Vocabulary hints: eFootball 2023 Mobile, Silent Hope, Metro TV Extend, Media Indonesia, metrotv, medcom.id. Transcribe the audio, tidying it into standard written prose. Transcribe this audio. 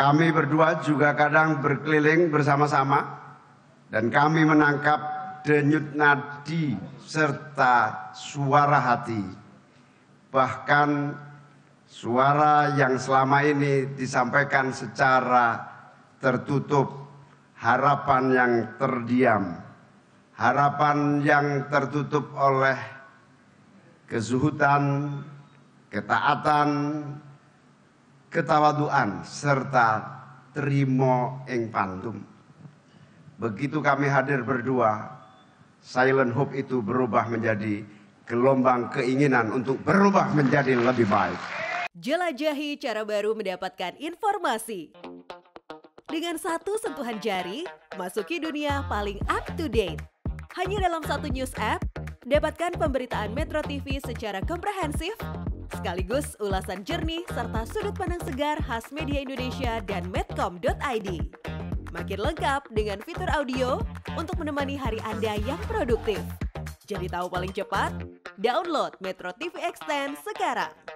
Kami berdua juga kadang berkeliling bersama-sama dan kami menangkap denyut nadi serta suara hati. Bahkan suara yang selama ini disampaikan secara tertutup, harapan yang terdiam, harapan yang tertutup oleh kezuhutan, ketaatan, ketawaduan serta trimo ing pandum. Begitu kami hadir berdua, Silent Hope itu berubah menjadi gelombang keinginan untuk berubah menjadi lebih baik. Jelajahi cara baru mendapatkan informasi. Dengan satu sentuhan jari, masuki dunia paling up to date. Hanya dalam satu news app, dapatkan pemberitaan Metro TV secara komprehensif, sekaligus ulasan jernih serta sudut pandang segar khas Media Indonesia dan medcom.id. Makin lengkap dengan fitur audio untuk menemani hari Anda yang produktif. Jadi tahu paling cepat, download Metro TV Extend sekarang.